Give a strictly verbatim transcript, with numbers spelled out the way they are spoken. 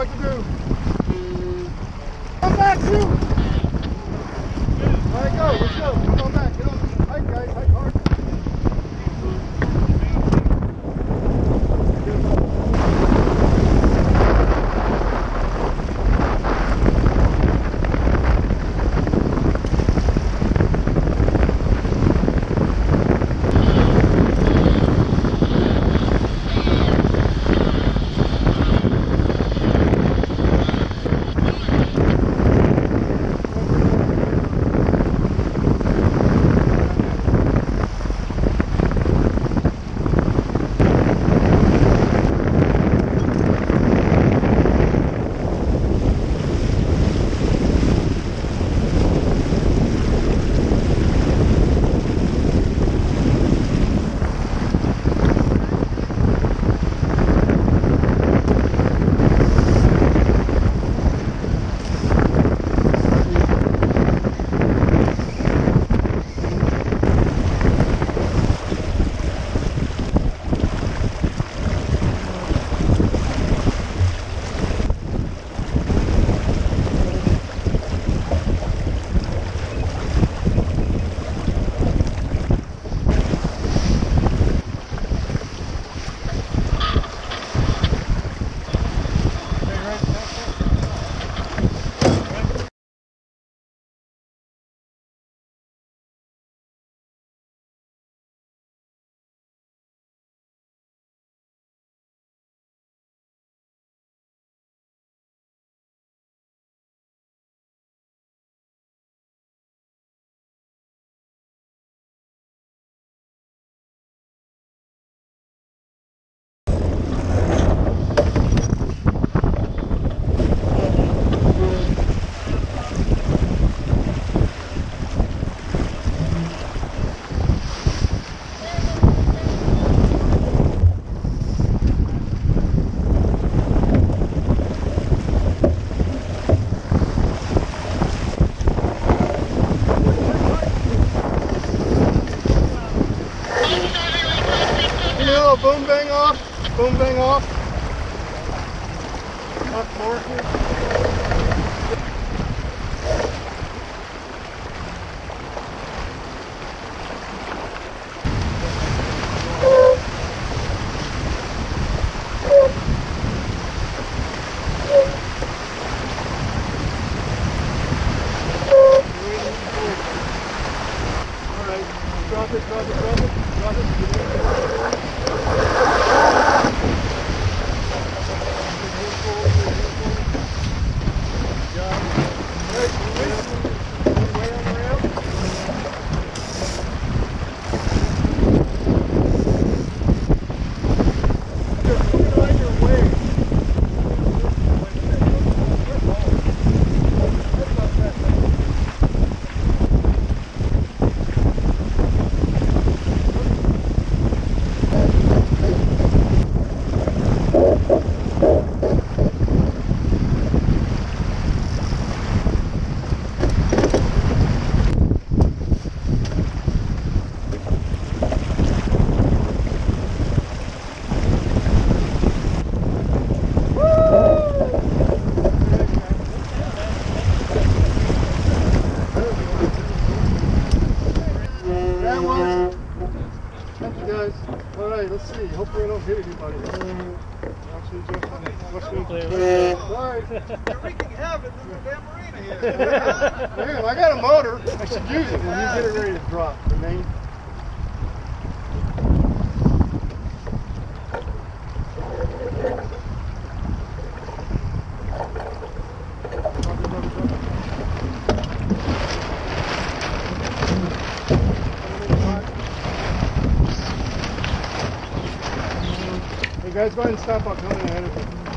like to do. Come back, shoot! All right, go, let's go. Come on back, get on. Hike, guys, hike hard. Boom, bang off, boom, bang off. Up more here. All right, drop it, drop it, drop it, drop it. Drop it. Let's see. Hopefully I don't hit anybody. Watch me jump on it. Watch me play. Sorry. You're wreaking havoc in the damn arena here. Damn, I got a motor. I should use it when you get it ready to drop. The main. Guys, go ahead and stop. I'll come in ahead of you.